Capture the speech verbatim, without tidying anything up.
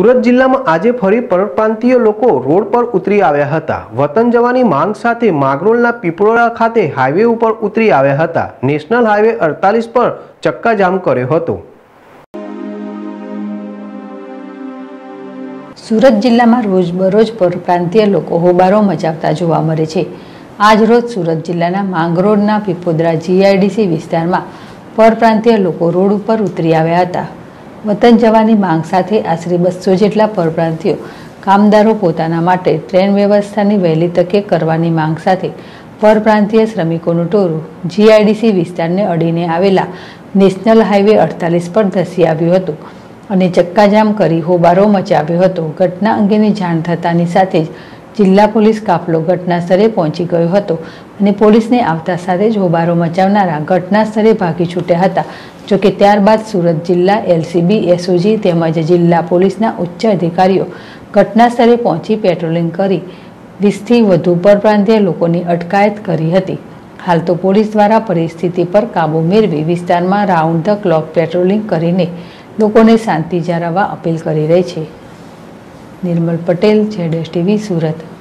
सूरत जिला में आज फरी परप्रांतीय लोको रोड पर उतरी आव्या हता। वतन जवानी मांग साथे मागरोलना पीपळोड़ा खाते हाईवे पर उतरी आव्या हता। नेशनल हाईवे अड़तालीस पर चक्काजाम कर्यो हतो। सूरत जिला में रोजबरोज परप्रांतीय लोको होबारो मचावता जोवा मळे छे। आज रोज सूरत जिल्लाना मांगरोळना पीपोदरा जीआईडीसी विस्तारमां परप्रांतीय लोको रोड पर उतरी आव्या हता। वतन जवानी मांग साथे आश्रे बस्सो जेटला परप्रांतियो कामदारो पोताना माटे ट्रेन व्यवस्थानी वहेली तके करवानी मांग साथे परप्रांतीय श्रमिकोनुं टोळुं जीआईडीसी विस्तारने अडीने आवेला नेशनल हाईवे अड़तालीस पर धसी आव्युं हतुं अने चक्काजाम करी होबारो मचाव्यो हतो। घटना अंगेनी जाण थतानी साथे ज जिल्ला पोलीस काफलो घटनास्थळे पहोंची गयो हतो अने पोलीसने आवता साथे ज होबारो मचावनारा घटनास्थळे भागी छूट्या हता। जो कि त्यारबाद सूरत जिला एलसीबी एसओजी तेमज जिला पोलीसना उच्च अधिकारीओ घटनास्थळे पहोंची पेट्रोलिंग करी वीस थी वधु परप्रांतीय लोकोनी अटकायत करी हती। हाल तो पोलीस द्वारा परिस्थिति पर काबू मेळवी विस्तारमां राउंड ध क्लॉक पेट्रोलिंग करीने लोकोने शांति जाळववा अपील करी रही छे। निर्मल पटेल, जेडएस टीवी, सूरत।